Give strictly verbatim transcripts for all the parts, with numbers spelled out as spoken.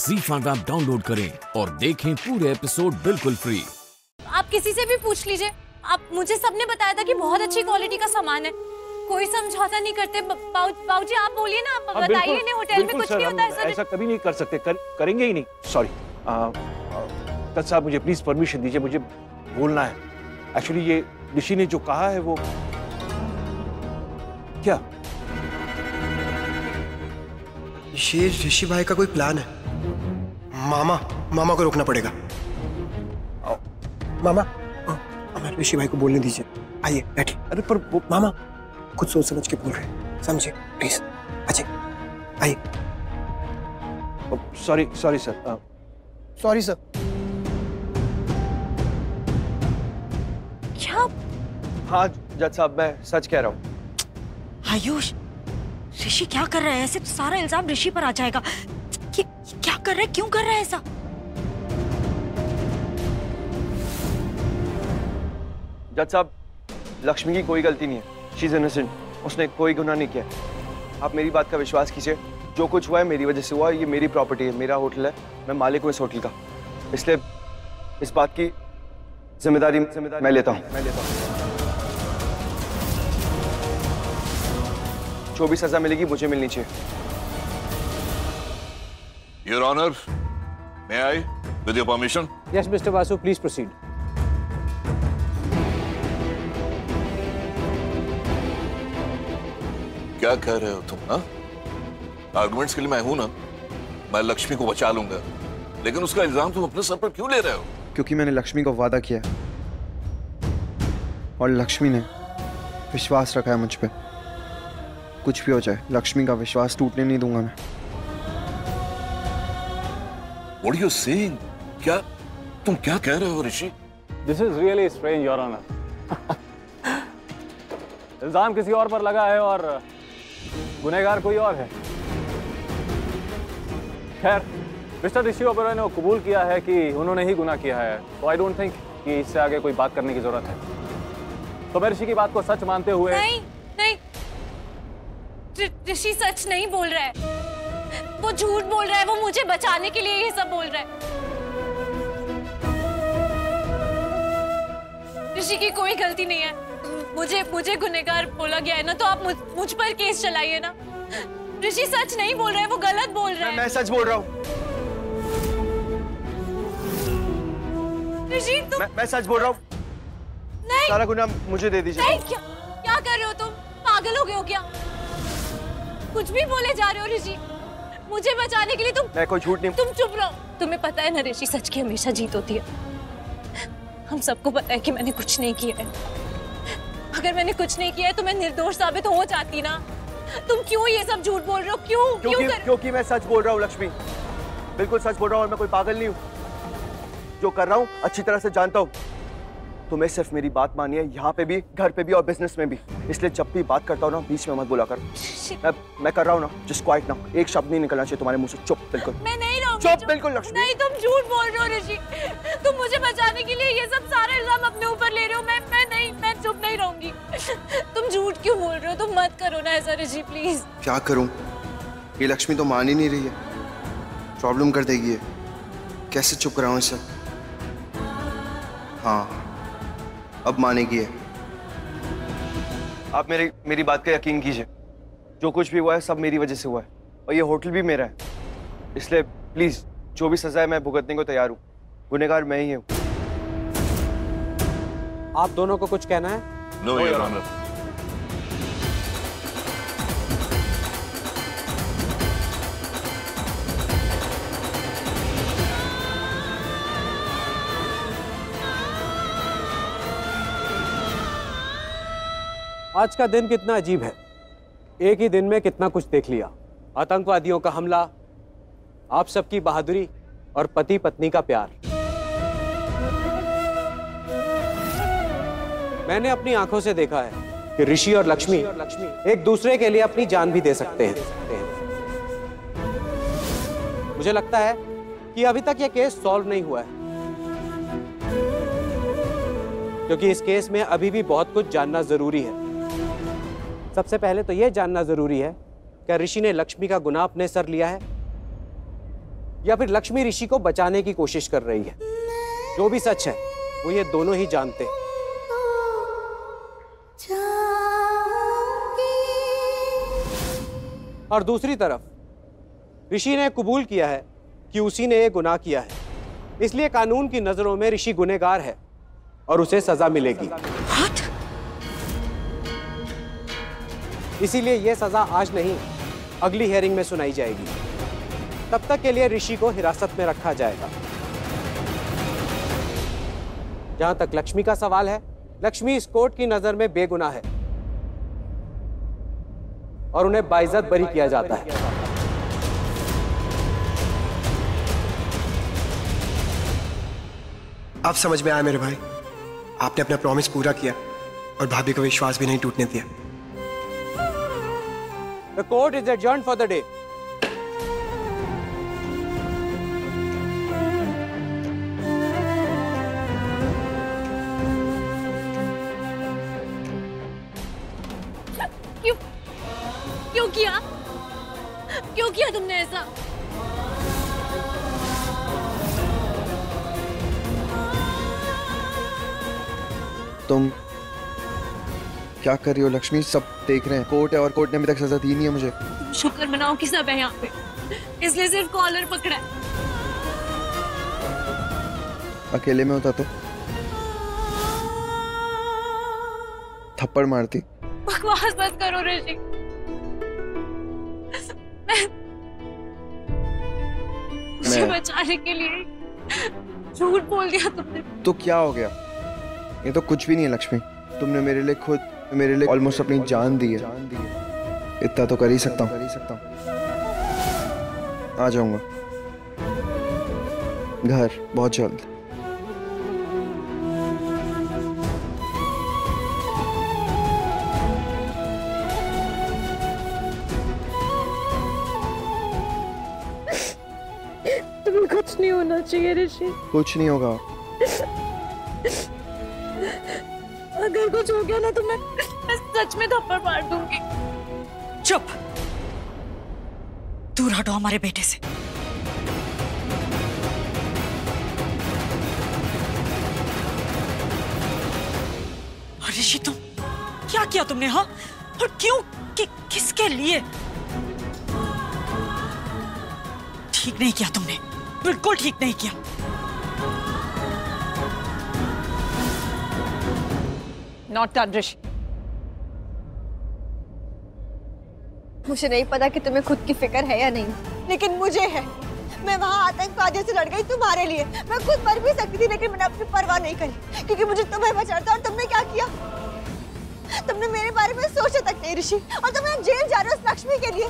ZeeFan app download करें और देखें पूरे एपिसोड बिल्कुल फ्री। आप किसी से भी पूछ लीजिए, आप मुझे सबने बताया था कि बहुत अच्छी क्वालिटी का सामान है, कोई समझौता नहीं करते। बाबू जी आप बोलिए ना, आप बताइए ना, होटल में कुछ नहीं होता है, ऐसा कभी नहीं कर सकते, कर, करेंगे ही नहीं। सॉरी तत साहब, मुझे प्लीज परमिशन दीजिए, मुझे बोलना है। एक्चुअली ये ऋषि ने जो कहा है वो क्या, ये ऋषि भाई का कोई प्लान है। मामा मामा को रोकना पड़ेगा। मामा ऋषि भाई को बोलने दीजिए, आइए बैठिए। अरे पर मामा कुछ सोच समझ के बोल रहे हैं, समझिए प्लीज। अच्छा आइए। Sorry sorry sir, sorry sir. क्या? हाँ जज साहब, मैं सच कह रहा हूँ। आयुष, ऋषि क्या कर रहा है? ऐसे तो सारा इल्जाम ऋषि पर आ जाएगा। क्या, क्या कर रहा है, क्यों कर रहा है ऐसा? जज साहब, लक्ष्मी की कोई गलती नहीं है, शी इज इनोसेंट, उसने कोई गुनाह नहीं किया। आप मेरी बात का विश्वास कीजिए, जो कुछ हुआ है मेरी वजह से हुआ है। ये मेरी प्रॉपर्टी है, मेरा होटल है, मैं मालिक हूँ इस होटल का, इसलिए इस बात की जिम्मेदारी जिम्मेदारी मैं लेता हूँ मैं लेता हूँ। जो भी सजा मिलेगी मुझे मिलनी चाहिए। Your honour, may I with your permission? Yes mister Vasu, please proceed. क्या कह रहे हो तुम? ना आर्गुमेंट्स के लिए मैं हूं ना, मैं लक्ष्मी को बचा लूंगा, लेकिन उसका इल्जाम तुम अपने सर पर क्यों ले रहे हो? क्योंकि मैंने लक्ष्मी को वादा किया और लक्ष्मी ने विश्वास रखा है मुझ पे। कुछ भी हो जाए लक्ष्मी का विश्वास टूटने नहीं दूंगा मैं। What are you saying? क्या तुम क्या कह रहे हो ऋषि? This is really strange, Your Honor. इल्जाम किसी और पर लगा है और गुनहगार कोई और है। खैर मिस्टर ऋषि ओबेरॉय ने कबूल किया है कि उन्होंने ही गुनाह किया है, तो आई डोंट थिंक कि इससे आगे कोई बात करने की जरूरत है। तो मैं ऋषि की बात को सच मानते हुए। नहीं नहीं, ऋषि सच नहीं बोल रहा है, वो झूठ बोल रहा है, वो मुझे बचाने के लिए ये सब बोल रहा है। ऋषि की कोई गलती नहीं है, मुझे मुझे गुनहगार बोला गया है ना, तो आप मुझ, मुझ पर केस चलाइए ना। ऋषि सच नहीं बोल रहा है, वो गलत बोल रहा है। मैं, मैं सच बोल रहा हूँ ऋषि, तुम। मैं, मैं सच बोल रहा हूँ। नहीं, सारा गुनाह मुझे दे दीजिए। नहीं, क्या, क्या कर रहे हो तुम? पागल हो गए हो क्या? कुछ भी बोले जा रहे हो ऋषि, मुझे बचाने के लिए तुम। मैं कोई झूठ नहीं। तुम चुप रहो। तुम्हें पता है ना ऋषि, सच की हमेशा जीत होती है। हम सबको पता है कि मैंने कुछ नहीं किया है। अगर मैंने कुछ नहीं किया है तो मैं निर्दोष साबित हो जाती ना। तुम क्यों ये सब झूठ बोल रहे हो? क्यों क्यों कर... क्योंकि मैं सच बोल रहा हूँ लक्ष्मी, बिल्कुल सच बोल रहा हूँ और मैं कोई पागल नहीं हूँ। जो कर रहा हूँ अच्छी तरह से जानता हूँ। तुम्हें सिर्फ मेरी बात मानी है, यहाँ पे भी, घर पे भी और बिजनेस में भी। इसलिए जब भी बात करता हूँ ना बीच में मत बोला करो। मैं, मैं कर रहा हूँ ना, जस्ट क्वाइट ना, एक शब्द नहीं निकलना चाहिए तुम्हारे मुँह से। चुप बिल्कुल। मैं नहीं रहूँगी। चुप बिल्कुल लक्ष्मी। नहीं, तुम झूठ बोल रहे हो ऋषि, तुम मुझे बचाने के लिए ये सब सारा इल्जाम अपने ऊपर ले रहे हो। मैं मैं नहीं मैं चुप नहीं रहूंगी। तुम झूठ क्यों बोल रहे हो? तुम मत करो ना ऐसा ऋषि, प्लीज। क्या करूँ, ये लक्ष्मी तो मान ही नहीं रही है, प्रॉब्लम कर देगी ये। कैसे चुप कराऊँ इसे? हाँ अब मानेगी है। आप मेरी मेरी बात का यकीन कीजिए, जो कुछ भी हुआ है सब मेरी वजह से हुआ है और ये होटल भी मेरा है। इसलिए प्लीज जो भी सजा है मैं भुगतने को तैयार हूँ, गुनहगार मैं ही हूँ। आप दोनों को कुछ कहना है? No your honour. आज का दिन कितना अजीब है, एक ही दिन में कितना कुछ देख लिया। आतंकवादियों का हमला, आप सबकी बहादुरी और पति पत्नी का प्यार। मैंने अपनी आंखों से देखा है कि ऋषि और लक्ष्मी एक दूसरे के लिए अपनी जान भी दे सकते हैं। मुझे लगता है कि अभी तक यह केस सॉल्व नहीं हुआ है, क्योंकि इस केस में अभी भी बहुत कुछ जानना जरूरी है। सबसे पहले तो यह जानना जरूरी है कि ऋषि ने लक्ष्मी का गुनाह अपने सर लिया है या फिर लक्ष्मी ऋषि को बचाने की कोशिश कर रही है। जो भी सच है वो ये दोनों ही जानते हैं। और दूसरी तरफ ऋषि ने कबूल किया है कि उसी ने ये गुनाह किया है, इसलिए कानून की नजरों में ऋषि गुनहगार है और उसे सजा मिलेगी। इसीलिए यह सजा आज नहीं अगली हेयरिंग में सुनाई जाएगी। तब तक के लिए ऋषि को हिरासत में रखा जाएगा। जहां तक लक्ष्मी का सवाल है, लक्ष्मी इस कोर्ट की नजर में बेगुनाह है और उन्हें बाइज्जत बरी किया जाता है। अब समझ में आया मेरे भाई, आपने अपना प्रॉमिस पूरा किया और भाभी को विश्वास भी नहीं टूटने दिया। The court is adjourned for the day. क्यों क्यों किया क्यों किया तुमने ऐसा? तुम क्या कर रही हो लक्ष्मी? सब देख रहे हैं, कोर्ट है और कोर्ट ने अभी तक सजा दी नहीं है मुझे। शुक्र मनाओ कि सब है यहाँ पे, इसलिए सिर्फ कॉलर पकड़ा है। अकेले में होता तो थप्पड़ मारती। बकवास बस करो ऋषि, मैं मुझे बचाने के लिए झूठ बोल दिया तुमने। तो क्या हो गया? ये तो कुछ भी नहीं है लक्ष्मी, तुमने मेरे लिए खुद मेरे लिए ऑलमोस्ट अपनी जान दी है, इतना तो कर ही सकता हूँ। आ जाऊंगा घर बहुत जल्द। तुम्हें कुछ नहीं होना चाहिए ऋषि। कुछ नहीं होगा, अगर कुछ हो गया ना तो मैं, मैं सच में थप्पड़ मार दूंगी। चुप, दूर हटो हमारे बेटे से। और ऋषि तुम क्या किया तुमने? हाँ, और क्यों कि, किसके लिए? ठीक नहीं किया तुमने, बिल्कुल ठीक नहीं किया। Not done, Rishi. मुझे नहीं पता कि तुम्हें खुद की फिक्र है या नहीं, लेकिन मुझे है। मैं वहाँ आतंकवादियों से लड़ गई तुम्हारे लिए। मैं खुद मर भी सकती थी, लेकिन मैंने अपनी परवाह नहीं करी क्योंकि मुझे तुम्हें बचाना था। और तुमने क्या किया? तुमने मेरे बारे में सोचा तक नहीं ऋषि, और तुम जेल जा रहे हो लक्ष्मी के लिए।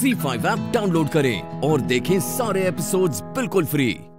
जी फाइव ऐप डाउनलोड करें और देखें सारे एपिसोड्स बिल्कुल फ्री।